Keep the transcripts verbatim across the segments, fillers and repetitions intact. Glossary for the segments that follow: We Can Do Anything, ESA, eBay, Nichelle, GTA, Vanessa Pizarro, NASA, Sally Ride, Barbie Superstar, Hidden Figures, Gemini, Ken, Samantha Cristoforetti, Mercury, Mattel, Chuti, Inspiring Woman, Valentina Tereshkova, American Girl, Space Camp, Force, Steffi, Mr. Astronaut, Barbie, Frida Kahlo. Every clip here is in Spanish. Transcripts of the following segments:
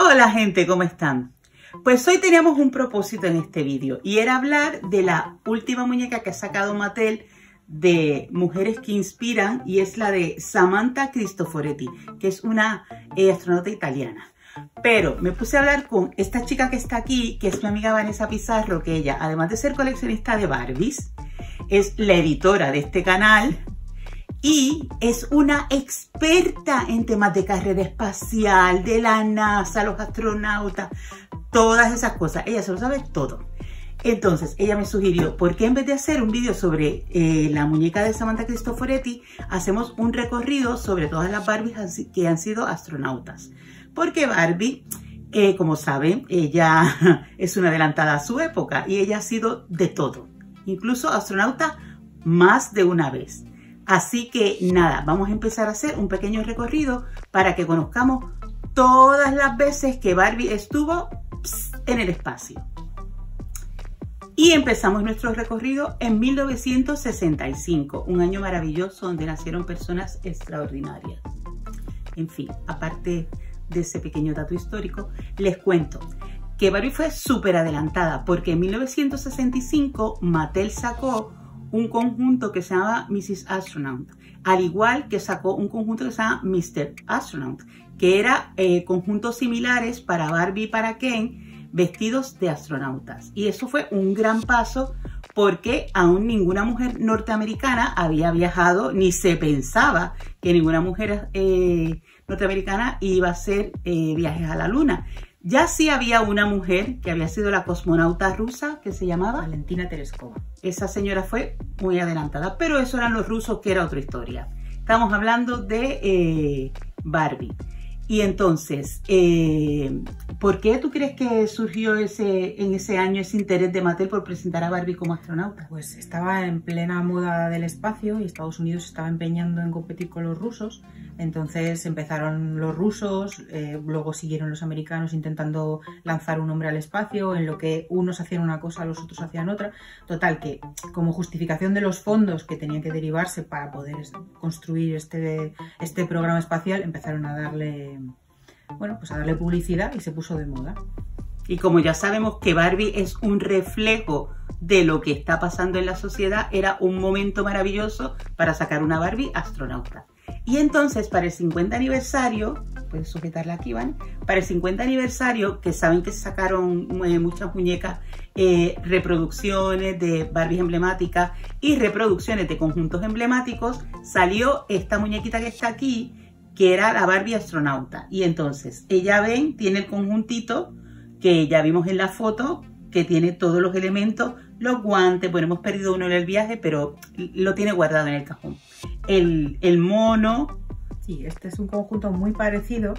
Hola gente, ¿cómo están? Pues hoy teníamos un propósito en este vídeo y era hablar de la última muñeca que ha sacado Mattel de mujeres que inspiran y es la de Samantha Cristoforetti, que es una eh, astronauta italiana. Pero me puse a hablar con esta chica que está aquí, que es mi amiga Vanessa Pizarro, que ella, además de ser coleccionista de Barbies, es la editora de este canal y es una experta en temas de carrera espacial, de la NASA, los astronautas, todas esas cosas. Ella se lo sabe todo. Entonces, ella me sugirió, ¿por qué en vez de hacer un vídeo sobre eh, la muñeca de Samantha Cristoforetti, hacemos un recorrido sobre todas las Barbies que han sido astronautas? Porque Barbie, eh, como saben, ella es una adelantada a su época y ella ha sido de todo, incluso astronauta más de una vez. Así que nada, vamos a empezar a hacer un pequeño recorrido para que conozcamos todas las veces que Barbie estuvo pss, en el espacio. Y empezamos nuestro recorrido en mil novecientos sesenta y cinco, un año maravilloso donde nacieron personas extraordinarias. En fin, aparte de ese pequeño dato histórico, les cuento que Barbie fue súper adelantada porque en mil novecientos sesenta y cinco Mattel sacó un conjunto que se llamaba missus Astronaut, al igual que sacó un conjunto que se llama mister Astronaut, que era eh, conjuntos similares para Barbie y para Ken, vestidos de astronautas. Y eso fue un gran paso porque aún ninguna mujer norteamericana había viajado, ni se pensaba que ninguna mujer eh, norteamericana iba a hacer eh, viajes a la luna. Ya sí había una mujer que había sido la cosmonauta rusa que se llamaba Valentina Tereshkova. Esa señora fue muy adelantada, pero eso eran los rusos, que era otra historia. Estamos hablando de eh, Barbie. Y entonces, eh, ¿por qué tú crees que surgió ese, en ese año ese interés de Mattel por presentar a Barbie como astronauta? Pues estaba en plena moda del espacio y Estados Unidos estaba empeñando en competir con los rusos. Entonces empezaron los rusos, eh, luego siguieron los americanos intentando lanzar un hombre al espacio, en lo que unos hacían una cosa, los otros hacían otra. Total, que como justificación de los fondos que tenían que derivarse para poder construir este, este programa espacial, empezaron a darle, bueno, pues a darle publicidad y se puso de moda. Y como ya sabemos que Barbie es un reflejo de lo que está pasando en la sociedad, era un momento maravilloso para sacar una Barbie astronauta. Y entonces, para el cincuenta aniversario, puedes sujetarla aquí, ¿vale? Para el cincuenta aniversario, que saben que sacaron muchas muñecas, eh, reproducciones de Barbies emblemáticas y reproducciones de conjuntos emblemáticos, salió esta muñequita que está aquí, que era la Barbie astronauta. Y entonces, ella ven, tiene el conjuntito que ya vimos en la foto, que tiene todos los elementos, los guantes, bueno, hemos perdido uno en el viaje, pero lo tiene guardado en el cajón. El, el mono. Sí, este es un conjunto muy parecido,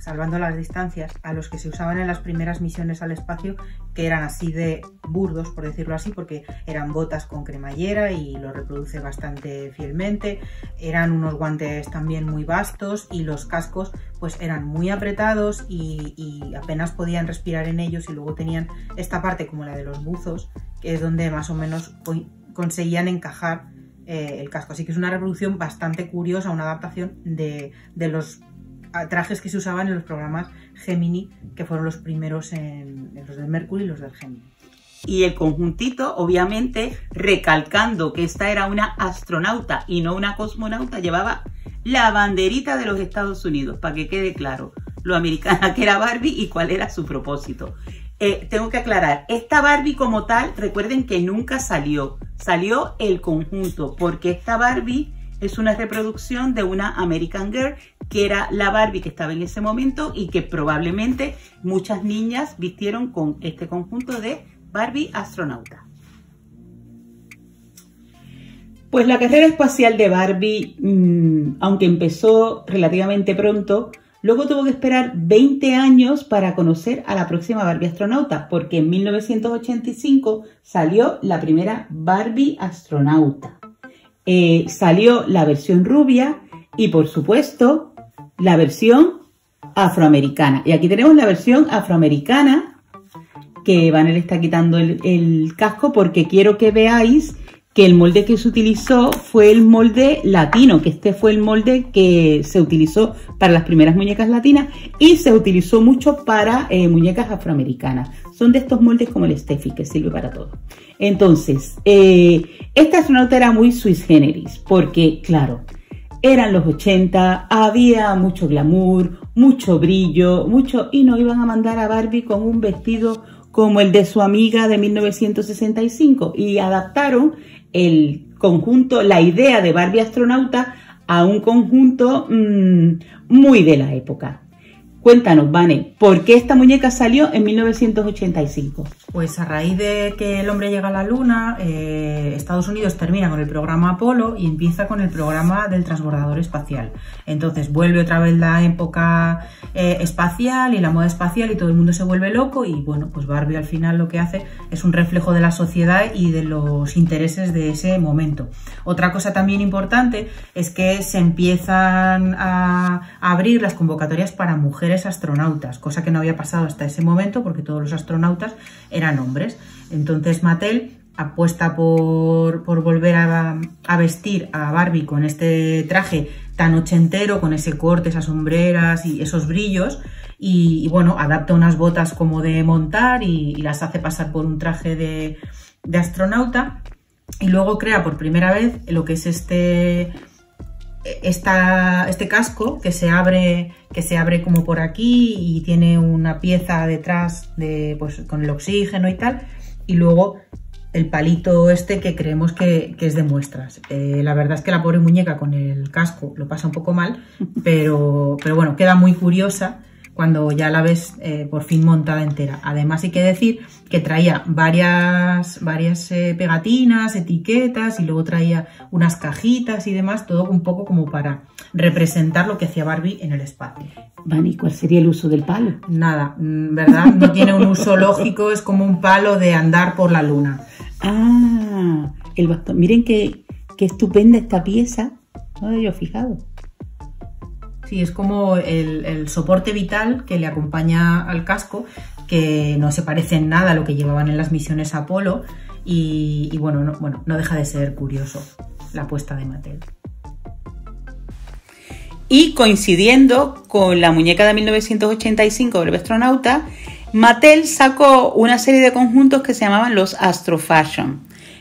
salvando las distancias, a los que se usaban en las primeras misiones al espacio, que eran así de burdos, por decirlo así, porque eran botas con cremallera y lo reproduce bastante fielmente. Eran unos guantes también muy vastos y los cascos pues eran muy apretados y, y apenas podían respirar en ellos, y luego tenían esta parte como la de los buzos, que es donde más o menos conseguían encajar Eh, el casco. Así que es una reproducción bastante curiosa, una adaptación de, de los trajes que se usaban en los programas Gemini, que fueron los primeros, en, en los del Mercury y los del Gemini. Y el conjuntito, obviamente, recalcando que esta era una astronauta y no una cosmonauta, llevaba la banderita de los Estados Unidos, para que quede claro lo americana que era Barbie y cuál era su propósito. Eh, tengo que aclarar, esta Barbie como tal, recuerden que nunca salió, salió el conjunto, porque esta Barbie es una reproducción de una American Girl, que era la Barbie que estaba en ese momento y que probablemente muchas niñas vistieron con este conjunto de Barbie astronauta. Pues la carrera espacial de Barbie, mmm, aunque empezó relativamente pronto, luego tuvo que esperar veinte años para conocer a la próxima Barbie astronauta, porque en mil novecientos ochenta y cinco salió la primera Barbie astronauta. Eh, salió la versión rubia y, por supuesto, la versión afroamericana. Y aquí tenemos la versión afroamericana, que Vanel está quitando el, el casco porque quiero que veáis que el molde que se utilizó fue el molde latino, que este fue el molde que se utilizó para las primeras muñecas latinas y se utilizó mucho para eh, muñecas afroamericanas. Son de estos moldes como el Steffi, que sirve para todo. Entonces, eh, esta astronauta era muy sui generis, porque claro, eran los ochenta, había mucho glamour, mucho brillo, mucho, y no iban a mandar a Barbie con un vestido como el de su amiga de mil novecientos sesenta y cinco, y adaptaron el conjunto, la idea de Barbie astronauta a un conjunto mmm, muy de la época. Cuéntanos, Vane, ¿por qué esta muñeca salió en mil novecientos ochenta y cinco? Pues a raíz de que el hombre llega a la Luna, eh, Estados Unidos termina con el programa Apolo y empieza con el programa del transbordador espacial. Entonces vuelve otra vez la época eh, espacial y la moda espacial y todo el mundo se vuelve loco y bueno, pues Barbie al final lo que hace es un reflejo de la sociedad y de los intereses de ese momento. Otra cosa también importante es que se empiezan a abrir las convocatorias para mujeres astronautas, cosa que no había pasado hasta ese momento porque todos los astronautas eran hombres. Entonces Mattel apuesta por, por volver a, a vestir a Barbie con este traje tan ochentero, con ese corte, esas sombreras y esos brillos y, y bueno, adapta unas botas como de montar y, y las hace pasar por un traje de, de astronauta y luego crea por primera vez lo que es este... Esta, este casco que se abre que se abre como por aquí y tiene una pieza detrás de, pues, con el oxígeno y tal, y luego el palito este que creemos que, que es de muestras. Eh, la verdad es que la pobre muñeca con el casco lo pasa un poco mal, pero, pero bueno, queda muy curiosa cuando ya la ves eh, por fin montada entera. Además hay que decir que traía varias, varias eh, pegatinas, etiquetas y luego traía unas cajitas y demás, todo un poco como para representar lo que hacía Barbie en el espacio. Vani, ¿cuál sería el uso del palo? Nada, ¿verdad? No tiene un uso lógico, es como un palo de andar por la Luna. Ah, el bastón. Miren qué, qué estupenda esta pieza, no había yo fijado. Sí, es como el, el soporte vital que le acompaña al casco, que no se parece en nada a lo que llevaban en las misiones Apolo y, y bueno, no, bueno, no deja de ser curioso la apuesta de Mattel. Y coincidiendo con la muñeca de mil novecientos ochenta y cinco del astronauta, Mattel sacó una serie de conjuntos que se llamaban los Astro Fashion,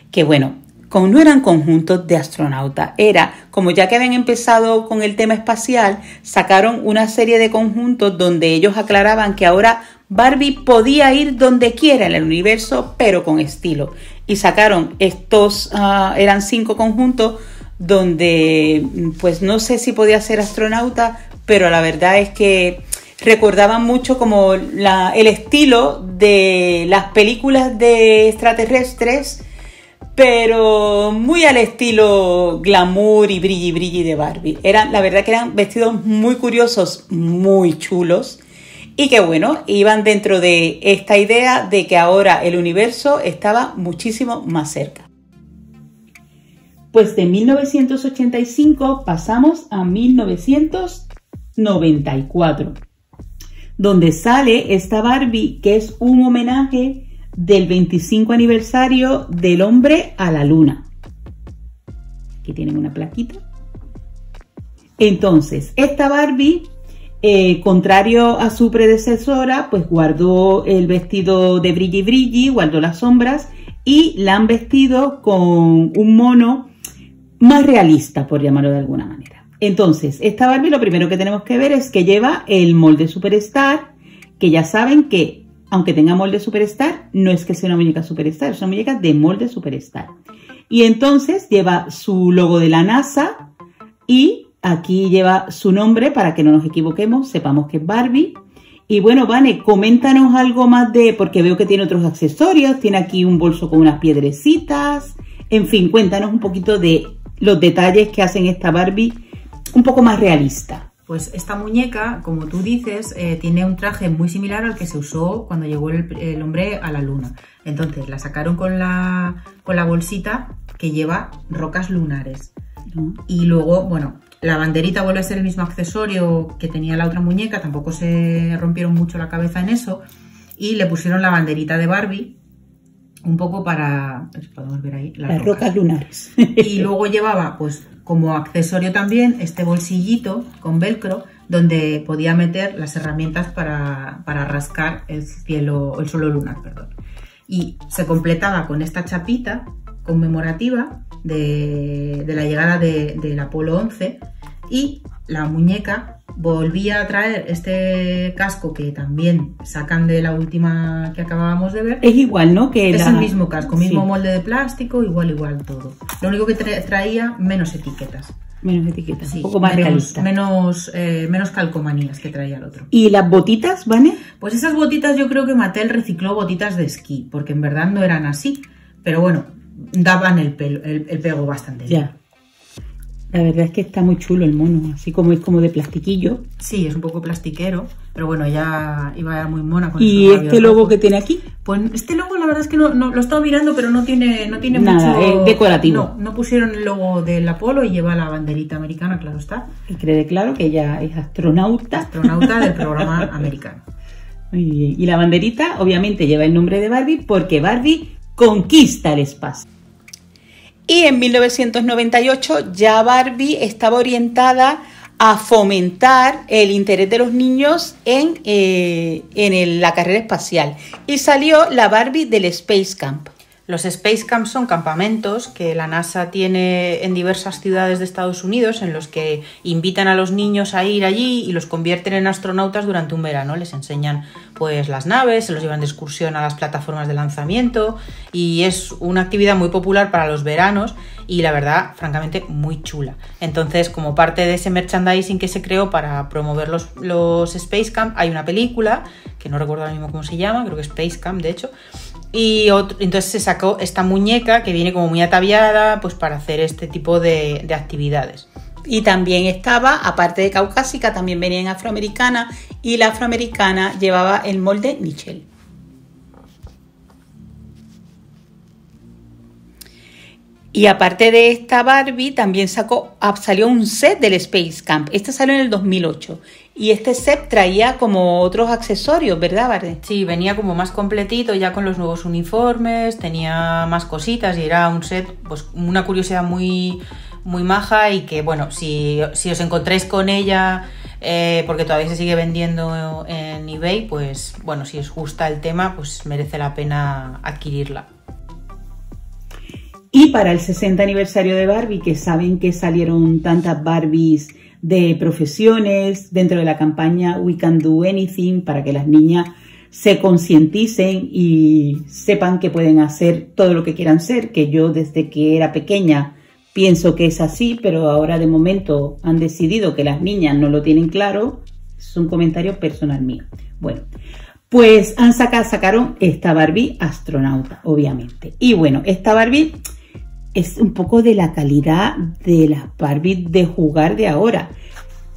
que bueno, no eran conjuntos de astronautas, era como ya que habían empezado con el tema espacial, sacaron una serie de conjuntos donde ellos aclaraban que ahora Barbie podía ir donde quiera en el universo, pero con estilo. Y sacaron estos, uh, eran cinco conjuntos donde, pues no sé si podía ser astronauta, pero la verdad es que recordaban mucho como la, el estilo de las películas de extraterrestres, pero muy al estilo glamour y brilli brilli de Barbie. Eran, la verdad que eran vestidos muy curiosos, muy chulos y que bueno, iban dentro de esta idea de que ahora el universo estaba muchísimo más cerca. Pues de mil novecientos ochenta y cinco pasamos a mil novecientos noventa y cuatro, donde sale esta Barbie que es un homenaje del veinticinco aniversario del hombre a la Luna. Aquí tienen una plaquita. Entonces, esta Barbie, eh, contrario a su predecesora, pues guardó el vestido de brilli brilli, guardó las sombras y la han vestido con un mono más realista, por llamarlo de alguna manera. Entonces, esta Barbie lo primero que tenemos que ver es que lleva el molde Superstar, que ya saben que aunque tenga molde Superstar, no es que sea una muñeca Superstar, es una muñeca de molde Superstar. Y entonces lleva su logo de la NASA y aquí lleva su nombre para que no nos equivoquemos, sepamos que es Barbie. Y bueno, Vane, coméntanos algo más de, porque veo que tiene otros accesorios, tiene aquí un bolso con unas piedrecitas, en fin, cuéntanos un poquito de los detalles que hacen esta Barbie un poco más realista. Pues esta muñeca, como tú dices, eh, tiene un traje muy similar al que se usó cuando llegó el, el hombre a la Luna. Entonces la sacaron con la, con la bolsita que lleva rocas lunares. Y luego, bueno, la banderita vuelve a ser el mismo accesorio que tenía la otra muñeca, tampoco se rompieron mucho la cabeza en eso. Y le pusieron la banderita de Barbie un poco para, pues podemos ver ahí, las, las rocas. rocas lunares. Y luego llevaba, pues como accesorio también, este bolsillito con velcro, donde podía meter las herramientas para, para rascar el cielo, el suelo lunar, perdón. Y se completaba con esta chapita conmemorativa de, de la llegada de, del Apolo once, y la muñeca volvía a traer este casco que también sacan de la última que acabábamos de ver. Es igual, ¿no? Que es la... el mismo casco, mismo sí. molde de plástico, igual, igual todo. Lo único que tra traía menos etiquetas. Menos etiquetas, sí, un poco más menos, realista. Menos, eh, menos calcomanías que traía el otro. ¿Y las botitas, Vane? Pues esas botitas yo creo que Mattel recicló botitas de esquí, porque en verdad no eran así, pero bueno, daban el, pelo, el, el pego bastante bien. Ya. La verdad es que está muy chulo el mono, así como es como de plastiquillo. Sí, es un poco plastiquero, pero bueno, ya iba muy mona con... ¿Y este logo rojos. que tiene aquí? Pues este logo la verdad es que no, no lo he estado mirando, pero no tiene, no tiene Nada, mucho... es decorativo. No, no pusieron el logo del Apolo y lleva la banderita americana, claro está. Y cree claro que ella es astronauta. Astronauta del programa americano. Muy bien. Y la banderita obviamente lleva el nombre de Barbie, porque Barbie conquista el espacio. Y en mil novecientos noventa y ocho ya Barbie estaba orientada a fomentar el interés de los niños en, eh, en el, la carrera espacial, y salió la Barbie del Space Camp. Los Space Camps son campamentos que la NASA tiene en diversas ciudades de Estados Unidos, en los que invitan a los niños a ir allí y los convierten en astronautas durante un verano. Les enseñan pues las naves, se los llevan de excursión a las plataformas de lanzamiento, y es una actividad muy popular para los veranos y la verdad, francamente, muy chula. Entonces, como parte de ese merchandising que se creó para promover los, los Space Camp, hay una película, que no recuerdo ahora mismo cómo se llama, creo que Space Camp, de hecho. Y otro, entonces se sacó esta muñeca que viene como muy ataviada pues para hacer este tipo de, de actividades. Y también estaba, aparte de caucásica, también venía en afroamericana, y la afroamericana llevaba el molde Nichelle. Y aparte de esta Barbie, también sacó, salió un set del Space Camp. Este salió en el dos mil ocho. Y este set traía como otros accesorios, ¿verdad, Barbie? Sí, venía como más completito, ya con los nuevos uniformes, tenía más cositas, y era un set, pues una curiosidad muy, muy maja, y que, bueno, si, si os encontráis con ella, eh, porque todavía se sigue vendiendo en eBay, pues bueno, si os gusta el tema, pues merece la pena adquirirla. Y para el sesenta aniversario de Barbie, que saben que salieron tantas Barbies de profesiones dentro de la campaña We Can Do Anything, para que las niñas se concienticen y sepan que pueden hacer todo lo que quieran ser, que yo desde que era pequeña pienso que es así, pero ahora de momento han decidido que las niñas no lo tienen claro. Es un comentario personal mío. Bueno, pues han sacado, sacaron esta Barbie astronauta, obviamente. Y bueno, esta Barbie... es un poco de la calidad de las Barbies de jugar de ahora.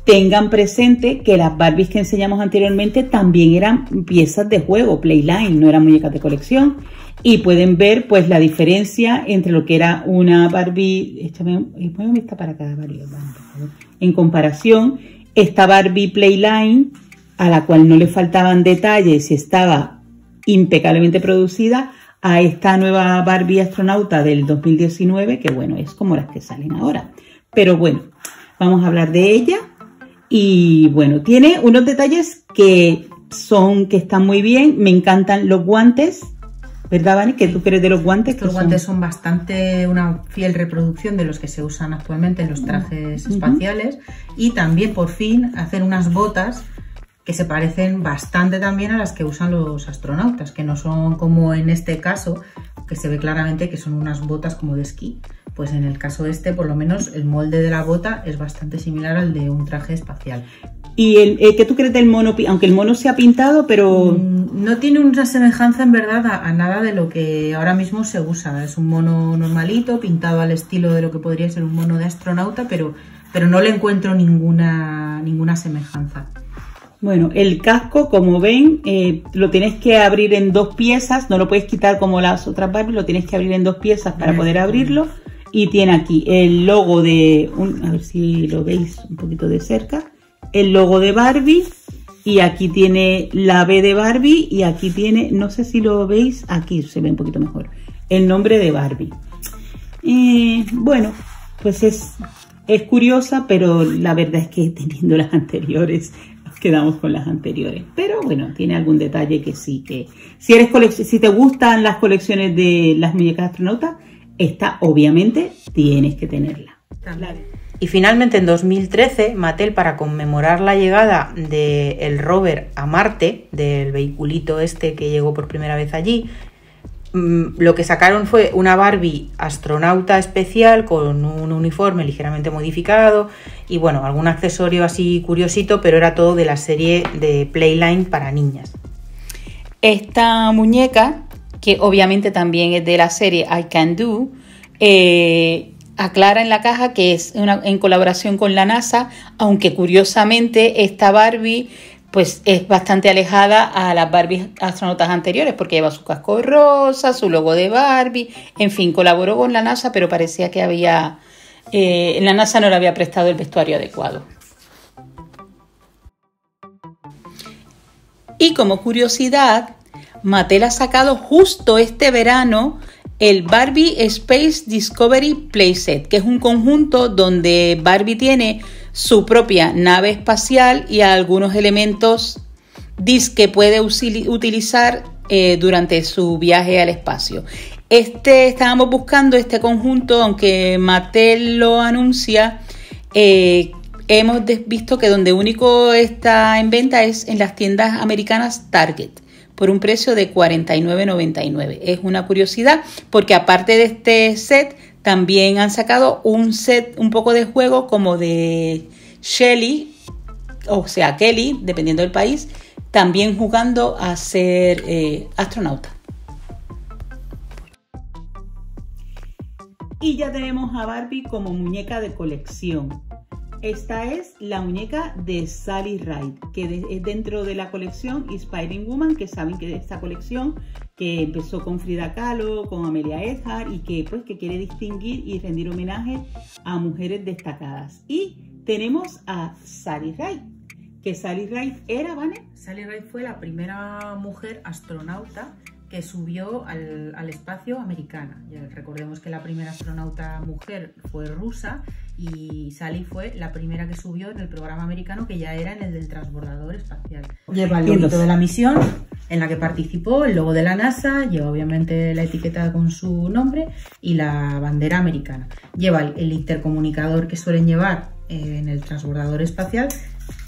Tengan presente que las Barbies que enseñamos anteriormente también eran piezas de juego, Playline, no eran muñecas de colección. Y pueden ver pues la diferencia entre lo que era una Barbie... Échame, muéveme esta para acá, Barbie, por favor. En comparación, esta Barbie Playline, a la cual no le faltaban detalles y estaba impecablemente producida, a esta nueva Barbie astronauta del dos mil diecinueve, que bueno, es como las que salen ahora. Pero bueno, vamos a hablar de ella. Y bueno, tiene unos detalles que son, que están muy bien. Me encantan los guantes, ¿verdad, Vani? Que tú crees de los guantes. Estos guantes son bastante una fiel reproducción de los que se usan actualmente en los trajes uh-huh. espaciales. Y también por fin hacen unas botas que se parecen bastante también a las que usan los astronautas, que no son como en este caso, que se ve claramente que son unas botas como de esquí. Pues en el caso este, por lo menos, el molde de la bota es bastante similar al de un traje espacial. ¿Y el, el que tú crees del mono? Aunque el mono se ha pintado, pero... Mm, no tiene una semejanza en verdad a, a nada de lo que ahora mismo se usa. Es un mono normalito, pintado al estilo de lo que podría ser un mono de astronauta, pero, pero no le encuentro ninguna, ninguna semejanza. Bueno, el casco, como ven, eh, lo tienes que abrir en dos piezas, no lo puedes quitar como las otras Barbie, lo tienes que abrir en dos piezas para poder abrirlo. Y tiene aquí el logo de, un, a ver si lo veis un poquito de cerca, el logo de Barbie, y aquí tiene la B de Barbie y aquí tiene, no sé si lo veis, aquí se ve un poquito mejor, el nombre de Barbie. Eh, bueno, pues es, es curiosa, pero la verdad es que teniendo las anteriores nos quedamos con las anteriores. Pero bueno, tiene algún detalle que sí que... Si, eres colec si te gustan las colecciones de las muñecas astronautas, esta obviamente tienes que tenerla. Y finalmente en dos mil trece, Mattel, para conmemorar la llegada del rover a Marte, del vehiculito este que llegó por primera vez allí, lo que sacaron fue una Barbie astronauta especial con un uniforme ligeramente modificado y bueno, algún accesorio así curiosito, pero era todo de la serie de Playline para niñas. Esta muñeca, que obviamente también es de la serie I Can Do, eh, aclara en la caja que es una, en colaboración con la NASA, aunque curiosamente esta Barbie pues es bastante alejada a las Barbies astronautas anteriores, porque lleva su casco rosa, su logo de Barbie, en fin, colaboró con la NASA, pero parecía que había eh, la NASA no le había prestado el vestuario adecuado. Y como curiosidad, Mattel ha sacado justo este verano el Barbie Space Discovery Playset, que es un conjunto donde Barbie tiene su propia nave espacial y algunos elementos disque que puede utilizar eh, durante su viaje al espacio. Este, estábamos buscando este conjunto, aunque Mattel lo anuncia, eh, hemos visto que donde único está en venta es en las tiendas americanas Target, por un precio de cuarenta y nueve noventa y nueve. Es una curiosidad porque aparte de este set, también han sacado un set un poco de juego como de Shelly, o sea Kelly, dependiendo del país, también jugando a ser eh, astronauta. Y ya tenemos a Barbie como muñeca de colección. Esta es la muñeca de Sally Ride, que es dentro de la colección Inspiring Woman, que saben que esta colección que empezó con Frida Kahlo, con Amelia Earhart y que, pues, que quiere distinguir y rendir homenaje a mujeres destacadas. Y tenemos a Sally Ride, que Sally Ride era, ¿vale? Sally Ride fue la primera mujer astronauta que subió al, al espacio americana. Recordemos que la primera astronauta mujer fue rusa y Sally fue la primera que subió en el programa americano, que ya era en el del transbordador espacial. Lleva el logotip de la misión en la que participó, el logo de la NASA, lleva obviamente la etiqueta con su nombre y la bandera americana. Lleva el, el intercomunicador que suelen llevar en el transbordador espacial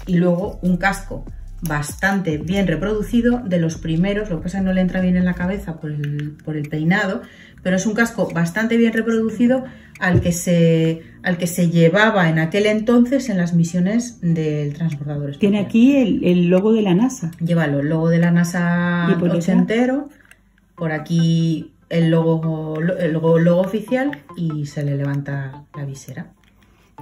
y luego un casco bastante bien reproducido de los primeros, lo que pasa es que no le entra bien en la cabeza por el, por el peinado, pero es un casco bastante bien reproducido al que se, al que se llevaba en aquel entonces en las misiones del transbordador espacial. Tiene aquí el, el logo de la NASA. Llévalo, el logo de la NASA ochentero, por aquí el logo, el logo, logo oficial y se le levanta la visera.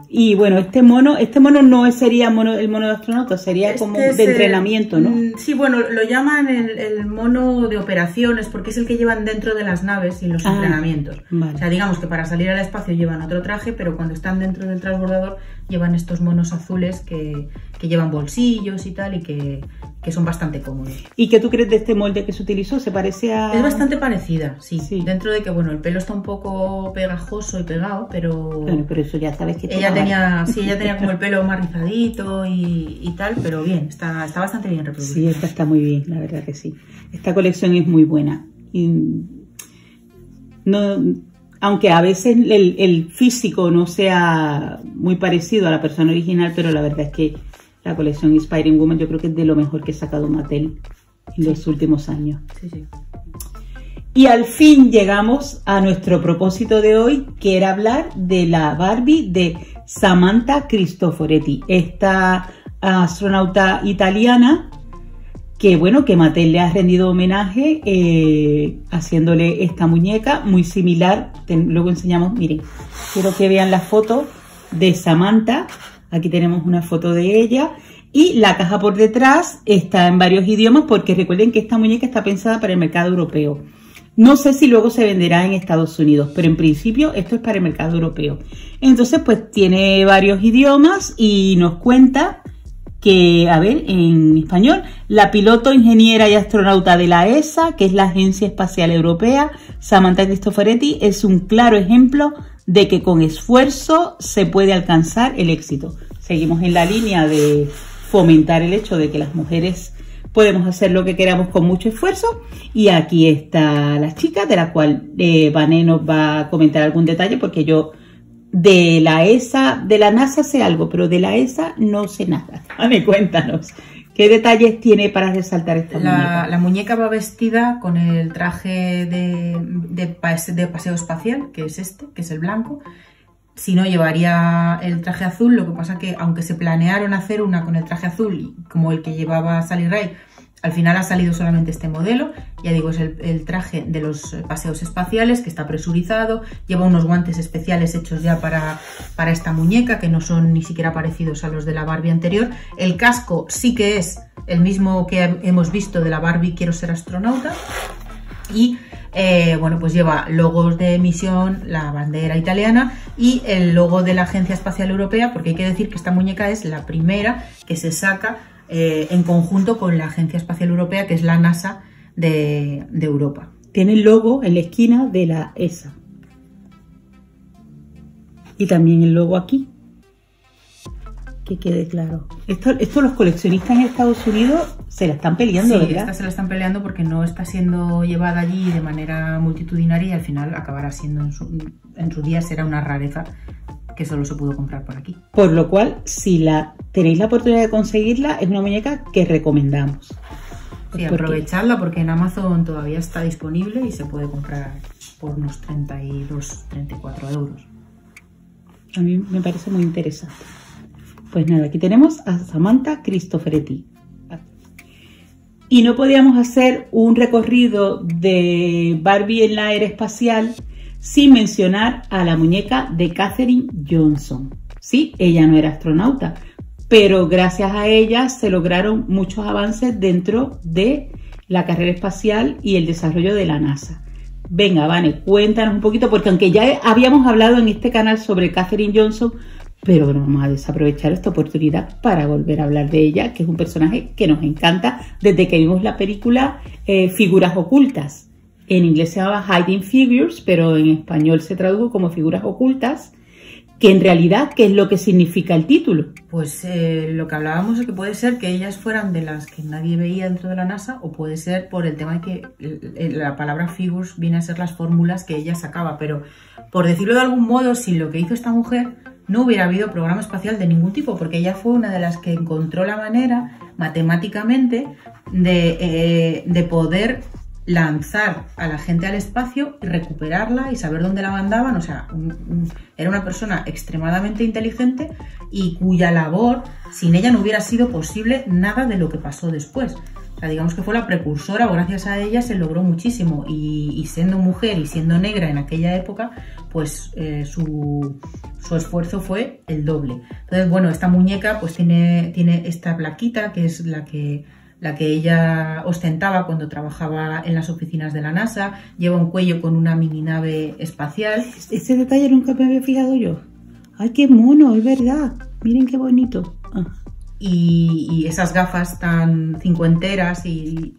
Y bueno, este mono, este mono no sería mono, el mono de astronauta, sería este como de entrenamiento, el, ¿no? Sí, bueno, lo llaman el, el mono de operaciones porque es el que llevan dentro de las naves y los ah, entrenamientos. Vale. O sea, digamos que para salir al espacio llevan otro traje, pero cuando están dentro del transbordador llevan estos monos azules que, que llevan bolsillos y tal y que, que son bastante cómodos. ¿Y qué tú crees de este molde que se utilizó? ¿Se parece a...? Es bastante parecida, sí. sí. Dentro de que, bueno, el pelo está un poco pegajoso y pegado, pero... Bueno, pero eso ya sabes que... Ella tenía, sí, ella tenía como el pelo más rizadito y, y tal, pero bien, está, está bastante bien reproducido. Sí, esta está muy bien, la verdad que sí. Esta colección es muy buena. Y no... Aunque a veces el, el físico no sea muy parecido a la persona original, pero la verdad es que la colección Inspiring Woman yo creo que es de lo mejor que ha sacado Mattel en los últimos años. Sí, sí. Y al fin llegamos a nuestro propósito de hoy, que era hablar de la Barbie de Samantha Cristoforetti, esta astronauta italiana que bueno, que Mattel le ha rendido homenaje eh, haciéndole esta muñeca muy similar. Ten, luego enseñamos, miren, quiero que vean la foto de Samantha. Aquí tenemos una foto de ella y la caja por detrás está en varios idiomas porque recuerden que esta muñeca está pensada para el mercado europeo. No sé si luego se venderá en Estados Unidos, pero en principio esto es para el mercado europeo. Entonces pues tiene varios idiomas y nos cuenta que, a ver, en español, la piloto, ingeniera y astronauta de la E S A, que es la Agencia Espacial Europea, Samantha Cristoforetti, es un claro ejemplo de que con esfuerzo se puede alcanzar el éxito. Seguimos en la línea de fomentar el hecho de que las mujeres podemos hacer lo que queramos con mucho esfuerzo. Y aquí está la chica, de la cual eh, Vané nos va a comentar algún detalle, porque yo de la E S A, de la NASA sé algo, pero de la E S A no sé nada. Vané, cuéntanos, ¿qué detalles tiene para resaltar esta la, muñeca? La muñeca va vestida con el traje de, de, pase, de paseo espacial, que es este, que es el blanco. Si no, llevaría el traje azul. Lo que pasa que, aunque se planearon hacer una con el traje azul, como el que llevaba Sally Ride, al final ha salido solamente este modelo. Ya digo, es el, el traje de los paseos espaciales, que está presurizado, lleva unos guantes especiales hechos ya para, para esta muñeca, que no son ni siquiera parecidos a los de la Barbie anterior. El casco sí que es el mismo que hemos visto de la Barbie Quiero Ser Astronauta. Y eh, bueno, pues lleva logos de misión, la bandera italiana y el logo de la Agencia Espacial Europea, porque hay que decir que esta muñeca es la primera que se saca Eh, en conjunto con la Agencia Espacial Europea, que es la NASA de, de Europa. Tiene el logo en la esquina de la E S A. Y también el logo aquí. Que quede claro. Esto, esto los coleccionistas en Estados Unidos se la están peleando, sí, ¿verdad? Esta se la están peleando porque no está siendo llevada allí de manera multitudinaria y al final acabará siendo en su, en su día, será una rareza que solo se pudo comprar por aquí. Por lo cual, si la tenéis la oportunidad de conseguirla, es una muñeca que recomendamos. Sí, pues aprovechadla porque en Amazon todavía está disponible y se puede comprar por unos treinta y dos, treinta y cuatro euros. A mí me parece muy interesante. Pues nada, aquí tenemos a Samantha Cristoforetti. Y no podíamos hacer un recorrido de Barbie en la era espacial sin mencionar a la muñeca de Katherine Johnson. Sí, ella no era astronauta, pero gracias a ella se lograron muchos avances dentro de la carrera espacial y el desarrollo de la NASA. Venga, Vane, cuéntanos un poquito, porque aunque ya habíamos hablado en este canal sobre Katherine Johnson, pero bueno, vamos a desaprovechar esta oportunidad para volver a hablar de ella, que es un personaje que nos encanta desde que vimos la película eh, Figuras Ocultas. En inglés se llamaba Hidden Figures, pero en español se tradujo como Figuras Ocultas, que en realidad, ¿qué es lo que significa el título? Pues eh, lo que hablábamos es que puede ser que ellas fueran de las que nadie veía dentro de la NASA, o puede ser por el tema de que la palabra figures viene a ser las fórmulas que ella sacaba, pero por decirlo de algún modo, sin lo que hizo esta mujer no hubiera habido programa espacial de ningún tipo, porque ella fue una de las que encontró la manera, matemáticamente, de, eh, de poder lanzar a la gente al espacio, recuperarla y saber dónde la mandaban. O sea, un, un, era una persona extremadamente inteligente y cuya labor, sin ella no hubiera sido posible nada de lo que pasó después. O sea, digamos que fue la precursora, o gracias a ella se logró muchísimo, y, y siendo mujer y siendo negra en aquella época, pues eh, su, su esfuerzo fue el doble. Entonces, bueno, esta muñeca pues tiene, tiene esta plaquita, que es la que la que ella ostentaba cuando trabajaba en las oficinas de la NASA. Lleva un cuello con una mini nave espacial. Ese detalle nunca me había fijado yo. ¡Ay, qué mono! Es verdad. Miren qué bonito. Ah. Y, y esas gafas tan cincuenteras y,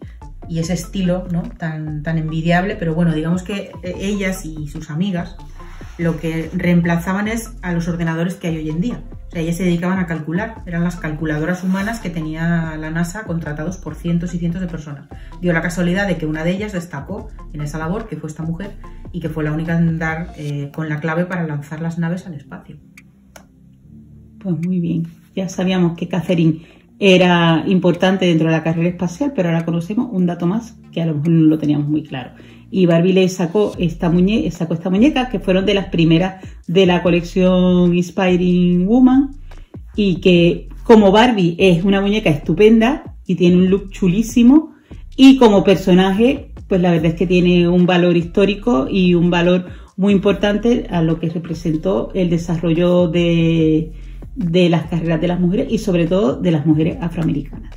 y ese estilo, ¿no?, tan, tan envidiable. Pero bueno, digamos que ellas y sus amigas lo que reemplazaban es a los ordenadores que hay hoy en día. O sea, ellas se dedicaban a calcular, eran las calculadoras humanas que tenía la NASA, contratados por cientos y cientos de personas. Dio la casualidad de que una de ellas destacó en esa labor, que fue esta mujer, y que fue la única en andar eh, con la clave para lanzar las naves al espacio. Pues muy bien, ya sabíamos que Katherine era importante dentro de la carrera espacial, pero ahora conocemos un dato más que a lo mejor no lo teníamos muy claro. Y Barbie le sacó esta, muñe sacó esta muñeca, que fueron de las primeras de la colección Inspiring Woman, y que como Barbie es una muñeca estupenda y tiene un look chulísimo, y como personaje, pues la verdad es que tiene un valor histórico y un valor muy importante a lo que representó el desarrollo de, de las carreras de las mujeres y sobre todo de las mujeres afroamericanas.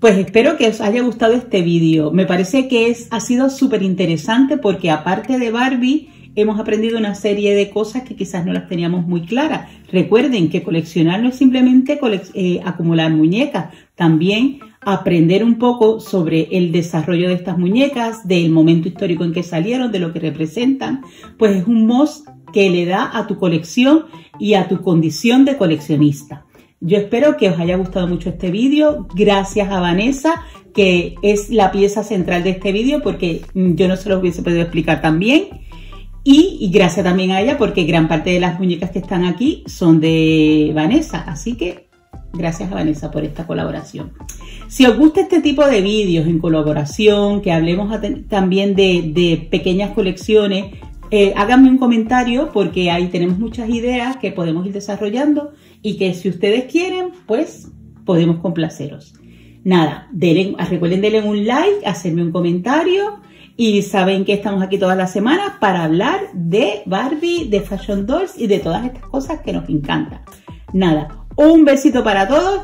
Pues espero que os haya gustado este vídeo. Me parece que es, ha sido súper interesante porque aparte de Barbie hemos aprendido una serie de cosas que quizás no las teníamos muy claras. Recuerden que coleccionar no es simplemente cole eh, acumular muñecas, también aprender un poco sobre el desarrollo de estas muñecas, del momento histórico en que salieron, de lo que representan, pues es un must que le da a tu colección y a tu condición de coleccionista. Yo espero que os haya gustado mucho este vídeo. Gracias a Vanessa, que es la pieza central de este vídeo, porque yo no se los hubiese podido explicar tan bien. Y, y gracias también a ella, porque gran parte de las muñecas que están aquí son de Vanessa. Así que gracias a Vanessa por esta colaboración. Si os gusta este tipo de vídeos en colaboración, que hablemos también de, de pequeñas colecciones, eh, háganme un comentario, porque ahí tenemos muchas ideas que podemos ir desarrollando y que si ustedes quieren, pues podemos complaceros. Nada, denle, recuerden denle un like, hacerme un comentario, y saben que estamos aquí todas las semanas para hablar de Barbie, de Fashion Dolls y de todas estas cosas que nos encantan. Nada, un besito para todos.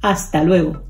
Hasta luego.